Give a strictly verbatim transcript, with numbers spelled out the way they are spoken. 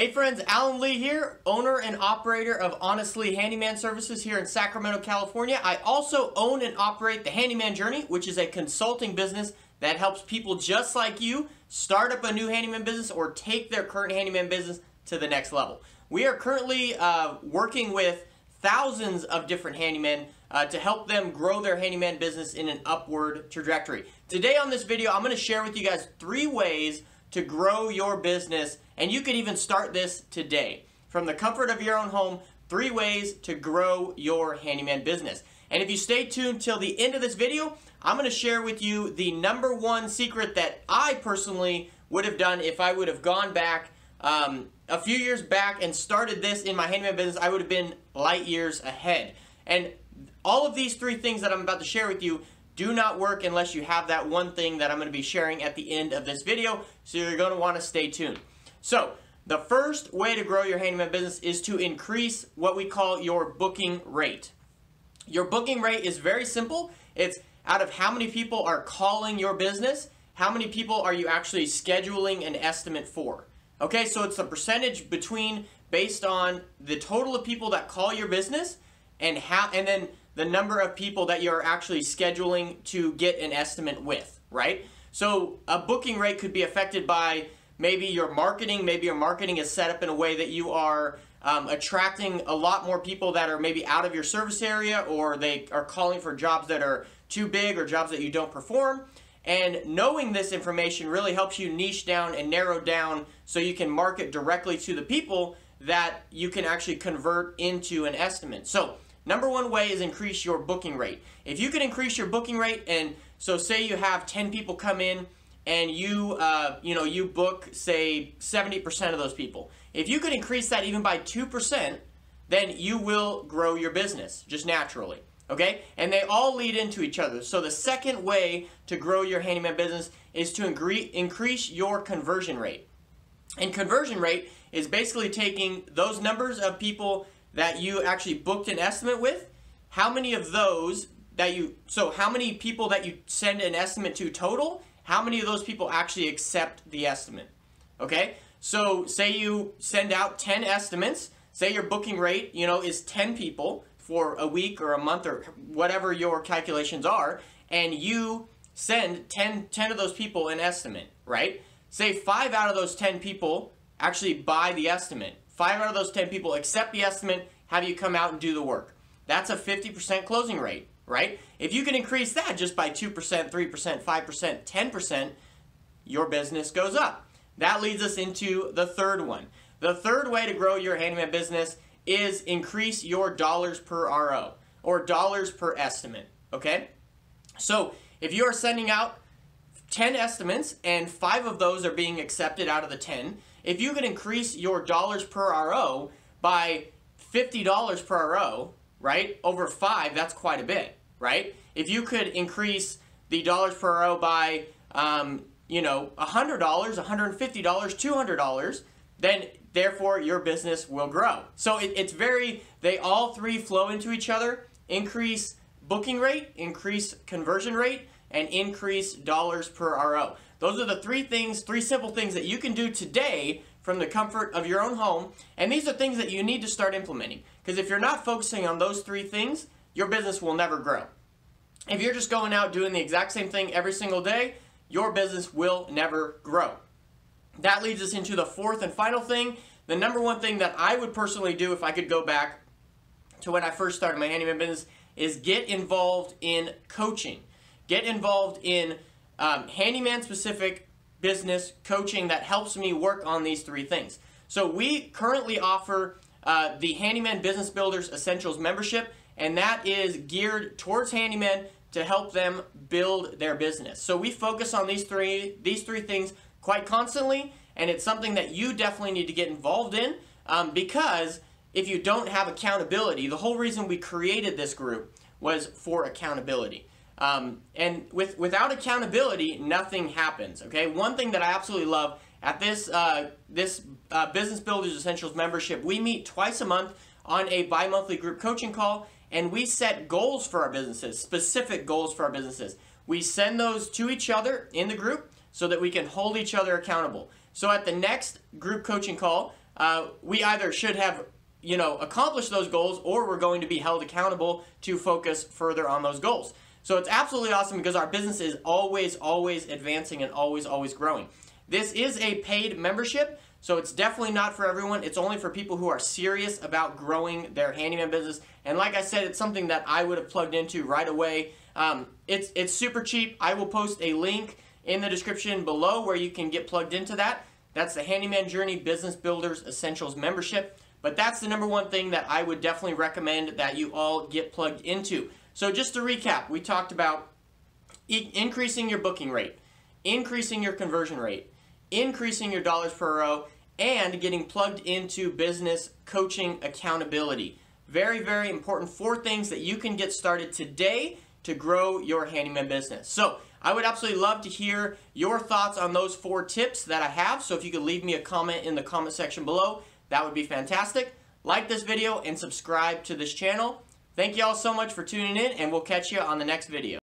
Hey friends, Alan Lee here, owner and operator of Honestly Handyman Services here in Sacramento, California. I also own and operate the Handyman Journey, which is a consulting business that helps people just like you start up a new handyman business or take their current handyman business to the next level. We are currently uh, working with thousands of different handymen uh, to help them grow their handyman business in an upward trajectory. Today on this video, I'm going to share with you guys three ways to grow your business, and you can even start this today. From the comfort of your own home, three ways to grow your handyman business. And if you stay tuned till the end of this video, I'm gonna share with you the number one secret that I personally would have done if I would have gone back um, a few years back and started this in my handyman business. I would have been light years ahead. And all of these three things that I'm about to share with you do not work unless you have that one thing that I'm going to be sharing at the end of this video, so you're going to want to stay tuned. So, the first way to grow your handyman business is to increase what we call your booking rate. Your booking rate is very simple. It's out of how many people are calling your business, how many people are you actually scheduling an estimate for. Okay, so it's the percentage between based on the total of people that call your business and how, and then the number of people that you're actually scheduling to get an estimate with, right? So a booking rate could be affected by maybe your marketing. Maybe your marketing is set up in a way that you are um, attracting a lot more people that are maybe out of your service area, or they are calling for jobs that are too big or jobs that you don't perform. And knowing this information really helps you niche down and narrow down so you can market directly to the people that you can actually convert into an estimate. So number one way is increase your booking rate. If you can increase your booking rate, and so say you have ten people come in and you, uh, you know, you book say seventy percent of those people. If you could increase that even by two percent, then you will grow your business just naturally, okay? And they all lead into each other. So the second way to grow your handyman business is to increase your conversion rate. And conversion rate is basically taking those numbers of people that you actually booked an estimate with, how many of those that you, so how many people that you send an estimate to total, how many of those people actually accept the estimate, okay? So say you send out ten estimates, say your booking rate, you know, is ten people for a week or a month or whatever your calculations are, and you send ten, ten of those people an estimate, right? Say five out of those ten people actually buy the estimate. Five out of those ten people accept the estimate, have you come out and do the work. That's a fifty percent closing rate, right? If you can increase that just by two percent, three percent, five percent, ten percent, your business goes up. That leads us into the third one. The third way to grow your handyman business is increase your dollars per R O, or dollars per estimate, okay? So if you are sending out ten estimates and five of those are being accepted out of the ten, if you can increase your dollars per R O by fifty dollars per R O, right, over five, that's quite a bit, right? If you could increase the dollars per R O by, um, you know, one hundred dollars, one hundred fifty dollars, two hundred dollars, then therefore your business will grow. So it, it's very, they all three flow into each other. Increase booking rate, increase conversion rate, and increase dollars per R O. Those are the three things, three simple things that you can do today from the comfort of your own home. And these are things that you need to start implementing, because if you're not focusing on those three things, your business will never grow. If you're just going out doing the exact same thing every single day, your business will never grow. That leads us into the fourth and final thing. The number one thing that I would personally do if I could go back to when I first started my handyman business is get involved in coaching. Get involved in Um, handyman-specific business coaching that helps me work on these three things. So we currently offer uh, the Handyman Business Builders Essentials membership, and that is geared towards handymen to help them build their business. So we focus on these three, these three things quite constantly, and it's something that you definitely need to get involved in um, because if you don't have accountability, the whole reason we created this group was for accountability. Um, and with, without accountability, nothing happens, okay? One thing that I absolutely love at this, uh, this uh, Business Builders Essentials membership, we meet twice a month on a bi-monthly group coaching call, and we set goals for our businesses, specific goals for our businesses. We send those to each other in the group so that we can hold each other accountable. So at the next group coaching call, uh, we either should have, you know, accomplished those goals, or we're going to be held accountable to focus further on those goals. So it's absolutely awesome because our business is always, always advancing and always, always growing. This is a paid membership, so it's definitely not for everyone. It's only for people who are serious about growing their handyman business. And like I said, it's something that I would have plugged into right away. Um, it's, it's super cheap. I will post a link in the description below where you can get plugged into that. That's the Handyman Journey Business Builders Essentials membership. But that's the number one thing that I would definitely recommend that you all get plugged into. So just to recap, we talked about e- increasing your booking rate, increasing your conversion rate, increasing your dollars per hour, and getting plugged into business coaching accountability. Very, very important. Four things that you can get started today to grow your handyman business. So I would absolutely love to hear your thoughts on those four tips that I have. So if you could leave me a comment in the comment section below, that would be fantastic. Like this video and subscribe to this channel. Thank you all so much for tuning in, and we'll catch you on the next video.